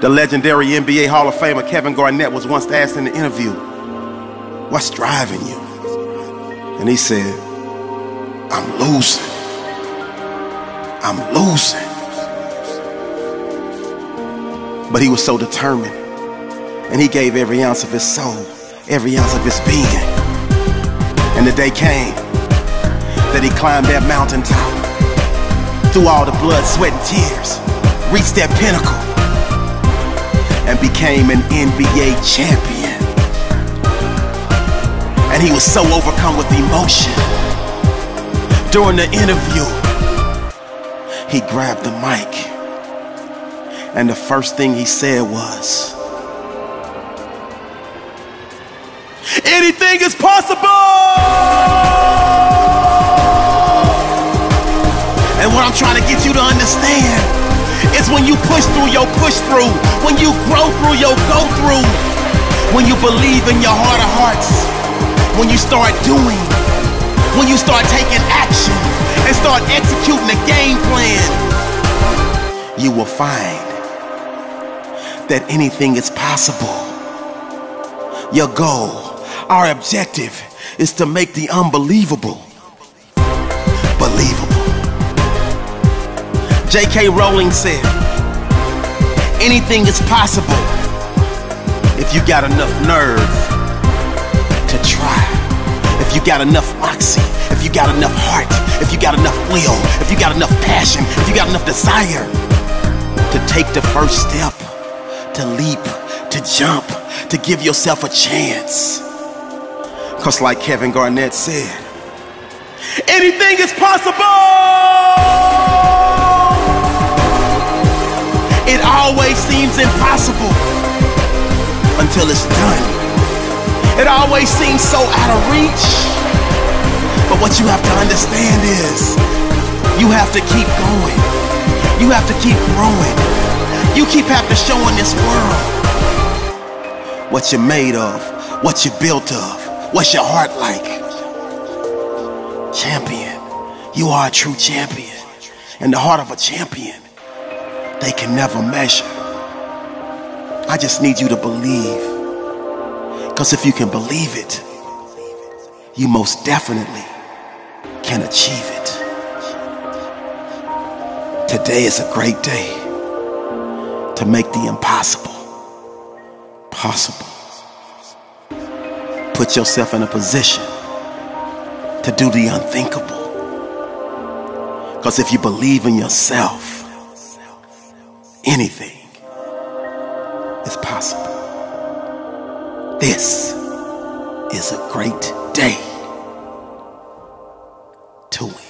The legendary NBA Hall of Famer Kevin Garnett was once asked in an interview, "What's driving you?" And he said, "I'm losing. I'm losing." But he was so determined, and he gave every ounce of his soul, every ounce of his being. And the day came that he climbed that mountaintop, through all the blood, sweat, and tears, reached that pinnacle, and became an NBA champion. And he was so overcome with emotion. During the interview, he grabbed the mic, and the first thing he said was, "Anything is possible!" And what I'm trying to get you to understand is when you push through your push through, when you grow through your go through, when you believe in your heart of hearts, when you start doing, when you start taking action and start executing a game plan, you will find that anything is possible. Your goal, our objective, is to make the unbelievable believable. JK Rowling said, "Anything is possible if you got enough nerve to try, if you got enough moxie, if you got enough heart, if you got enough will, if you got enough passion, if you got enough desire to take the first step, to leap, to jump, to give yourself a chance." Because like Kevin Garnett said, anything is possible! It always seems impossible until it's done. It always seems so out of reach. But what you have to understand is you have to keep going. You have to keep growing. You keep having to show in this world what you're made of, what you're built of, what's your heart like. Champion. You are a true champion. And the heart of a champion, they can never measure. I just need you to believe. Because if you can believe it, you most definitely can achieve it. Today is a great day to make the impossible possible. Put yourself in a position to do the unthinkable. Because if you believe in yourself, anything is possible. This is a great day to win.